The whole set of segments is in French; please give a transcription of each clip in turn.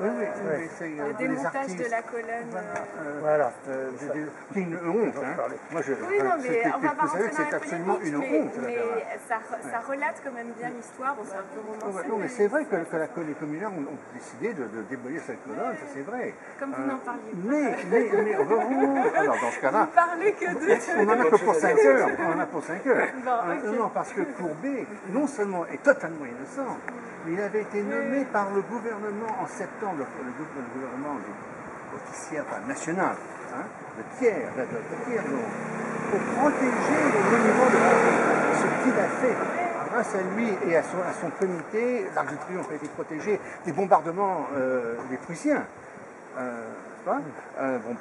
Le démontage de la colonne. Voilà. C'est une honte. Moi, je. Oui, non, mais on va pas rentrer dans la polémique, une honte. Mais ça relate quand même bien l'histoire. C'est un peu romancé. Non, mais c'est vrai que les communards ont décidé de démolir cette colonne. Ça, c'est vrai. Comme vous n'en parliez pas. Mais alors dans ce cas-là. Vous parlez que de. On en a que pour 5 heures. On en a pour 5 heures. Non, parce que Courbet, non seulement est totalement innocent, mais il avait été nommé par le gouvernement en septembre, le gouvernement officiel, enfin, national, hein, de Thiers, pour protéger le monument de Paris, ce qu'il a fait. Grâce à lui et à son comité, l'Arc de Triomphe a été protégé des bombardements des Prussiens. Bon,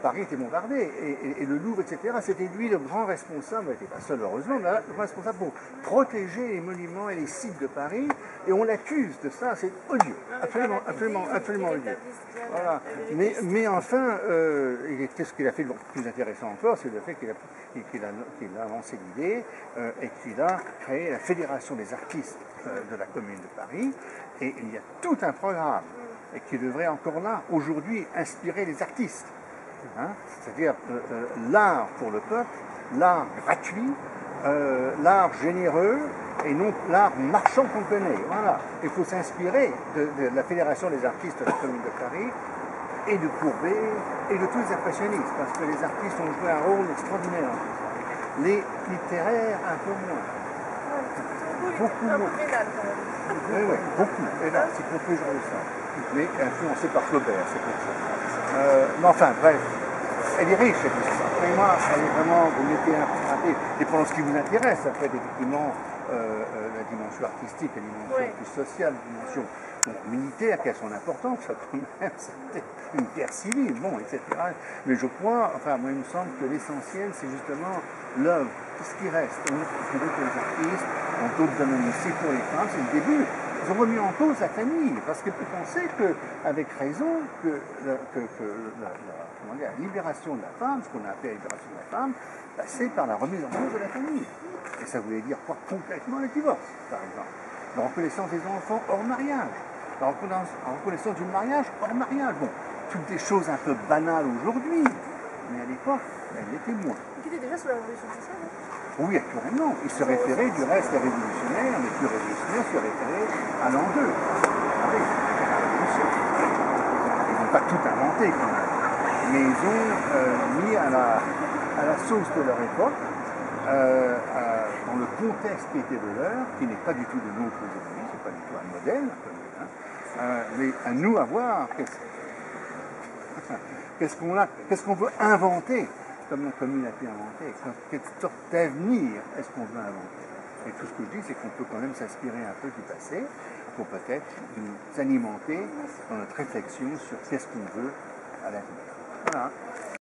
Paris était bombardé, et le Louvre, etc. C'était lui le grand responsable, il n'était pas seul heureusement, mais le grand responsable pour protéger les monuments et les sites de Paris, et on l'accuse de ça, c'est odieux, absolument odieux. Voilà. Mais enfin, ce qu'il a fait de plus intéressant encore, c'est le fait qu'il a lancé l'idée et qu'il a créé la Fédération des artistes de la Commune de Paris, et il y a tout un programme et qui devrait encore là, aujourd'hui, inspirer les artistes. Hein? C'est-à-dire l'art pour le peuple, l'art gratuit, l'art généreux, et non l'art marchand qu'on connaît. Voilà. Il faut s'inspirer de la Fédération des artistes de la Commune de Paris, et de Courbet, et de tous les impressionnistes, parce que les artistes ont joué un rôle extraordinaire. Les littéraires, un peu moins. Beaucoup moins. Oui, beaucoup. Et là, c'est qu'on peut jouer ça. Mais influencé par Flaubert, c'est comme ça. Mais enfin, bref, elle est riche, cette histoire. Après moi, elle est vraiment, vous mettez un peu et pendant ce qui vous intéresse, après, effectivement, la dimension artistique, la dimension plus sociale, la dimension militaire, qui a son importance, ça, quand même, c'était une guerre civile, bon, etc. Mais je crois, enfin, moi, il me semble que l'essentiel, c'est justement l'œuvre, ce qui reste. On trouve que les artistes, dans d'autres domaines ici, pour les femmes, c'est le début. Ils ont remis en cause la famille, parce qu'ils pensaient qu'avec raison, la libération de la femme, ce qu'on a appelé la libération de la femme, passait par la remise en cause de la famille. Et ça voulait dire quoi concrètement le divorce, par exemple. La reconnaissance des enfants hors mariage, la reconnaissance du mariage hors mariage. Bon, toutes des choses un peu banales aujourd'hui, mais à l'époque, elles l'étaient moins. Ils étaient déjà sous la Révolution sociale, oui, actuellement. Ils se référaient du reste des révolutionnaires, les plus révolutionnaires se référaient à l'an 2. Oui, à la Révolution. Ils n'ont pas tout inventé quand même. Mais ils ont mis à la sauce de leur époque, dans le contexte qui était de leur, qui n'est pas du tout de nôtre aujourd'hui, c'est pas du tout un modèle, hein, mais à nous à voir qu'est-ce qu'on veut inventer. Comme la commune a pu inventer, quelle sorte d'avenir est-ce qu'on veut inventer? Et tout ce que je dis, c'est qu'on peut quand même s'inspirer un peu du passé pour peut-être nous alimenter dans notre réflexion sur qu'est-ce qu'on veut à l'avenir. Voilà.